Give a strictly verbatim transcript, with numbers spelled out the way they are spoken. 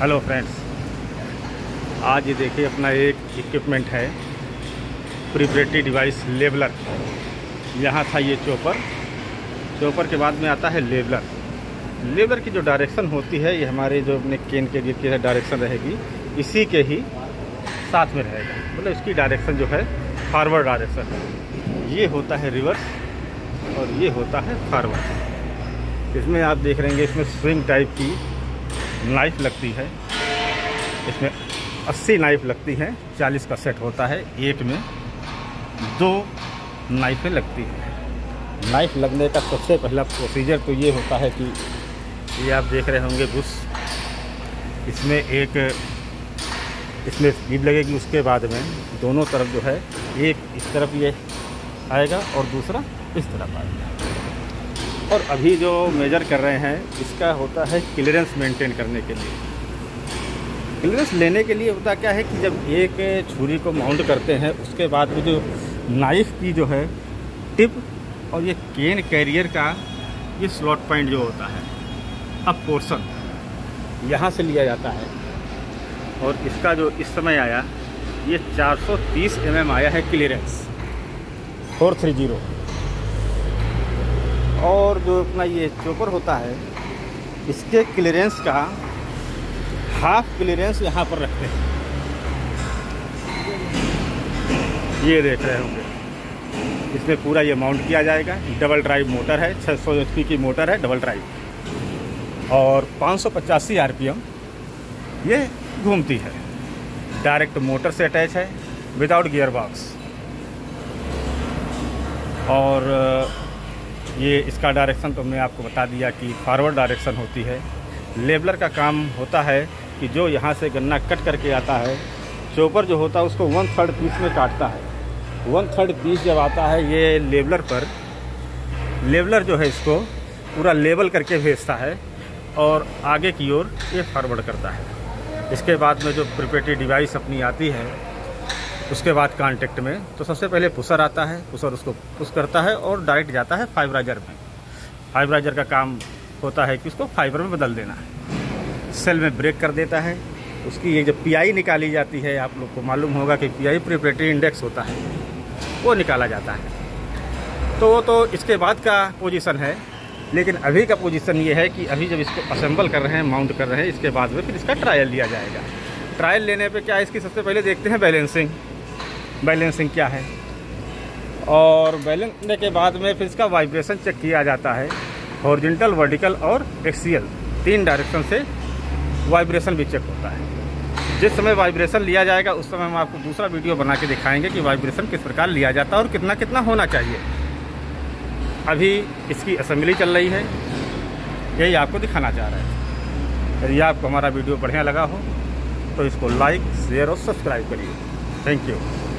Hello friends, आज ये देखिए अपना एक इक्विपमेंट है प्रिपरेटरी डिवाइस लेवलर। यहाँ था ये चॉपर, चॉपर के बाद में आता है लेवलर। लेवलर की जो डायरेक्शन होती है ये हमारे जो अपने केन के गिर के डायरेक्शन रहेगी, इसी के ही साथ में रहेगा। मतलब इसकी डायरेक्शन जो है फारवर्ड डायरेक्शन है। ये होता है रिवर्स और ये होता है फारवर्ड। इसमें आप देख रहेंगे इसमें स्विंग टाइप की नाइफ लगती है। इसमें अस्सी नाइफ लगती हैं, चालीस का सेट होता है। एक में दो नाइफें लगती हैं। नाइफ लगने का सबसे पहला प्रोसीजर तो ये होता है कि ये आप देख रहे होंगे बुश, इसमें एक इसमें बीब लगेगी। उसके बाद में दोनों तरफ जो है, एक इस तरफ ये आएगा और दूसरा इस तरफ आएगा। और अभी जो मेजर कर रहे हैं इसका होता है क्लियरेंस मेंटेन करने के लिए। क्लियरेंस लेने के लिए होता क्या है कि जब एक छुरी को माउंट करते हैं उसके बाद में जो नाइफ की जो है टिप और ये केन कैरियर का ये स्लॉट पॉइंट जो होता है अब पोर्शन यहाँ से लिया जाता है। और इसका जो इस समय आया ये चार सौ तीस एम एम आया है क्लियरेंस फोर थ्री जीरो। और जो अपना ये चॉपर होता है इसके क्लियरेंस का हाफ क्लियरेंस यहाँ पर रखते हैं। ये देख रहे होंगे इसमें पूरा ये माउंट किया जाएगा। डबल ड्राइव मोटर है, छह सौ एच पी की मोटर है डबल ड्राइव, और पाँच सौ पचासी आर पी एम ये घूमती है। डायरेक्ट मोटर से अटैच है विदाउट गियर बॉक्स। और ये इसका डायरेक्शन तो हमने आपको बता दिया कि फॉरवर्ड डायरेक्शन होती है। लेवलर का काम होता है कि जो यहाँ से गन्ना कट करके आता है, चॉपर जो होता है उसको वन थर्ड पीस में काटता है। वन थर्ड पीस जब आता है ये लेवलर पर, लेवलर जो है इसको पूरा लेवल करके भेजता है और आगे की ओर ये फॉरवर्ड करता है। इसके बाद में जो प्रिपरेटरी डिवाइस अपनी आती है उसके बाद कांटेक्ट में, तो सबसे पहले पुशर आता है। पुशर उसको पुश करता है और डायरेक्ट जाता है फाइबराइजर में। फाइबराइजर का काम होता है कि उसको फाइबर में बदल देना है। सेल में ब्रेक कर देता है। उसकी ये जब पीआई निकाली जाती है, आप लोग को मालूम होगा कि पीआई प्रिपरेटरी इंडेक्स होता है, वो निकाला जाता है। तो वो तो इसके बाद का पोजिशन है, लेकिन अभी का पोजिशन ये है कि अभी जब इसको असेंबल कर रहे हैं, माउंट कर रहे हैं, इसके बाद में फिर इसका ट्रायल लिया जाएगा। ट्रायल लेने पर क्या है, इसकी सबसे पहले देखते हैं बैलेंसिंग। बैलेंसिंग क्या है, और बैलेंस करने के बाद में फिर इसका वाइब्रेशन चेक किया जाता है। हॉरिजॉन्टल, वर्टिकल और एक्सियल तीन डायरेक्शन से वाइब्रेशन भी चेक होता है। जिस समय वाइब्रेशन लिया जाएगा उस समय हम आपको दूसरा वीडियो बना के दिखाएंगे कि वाइब्रेशन किस प्रकार लिया जाता है और कितना कितना होना चाहिए। अभी इसकी असेंबली चल रही है, यही आपको दिखाना चाह रहे हैं। यदि आपको हमारा वीडियो बढ़िया लगा हो तो इसको लाइक, शेयर और सब्सक्राइब करिए। Thank you.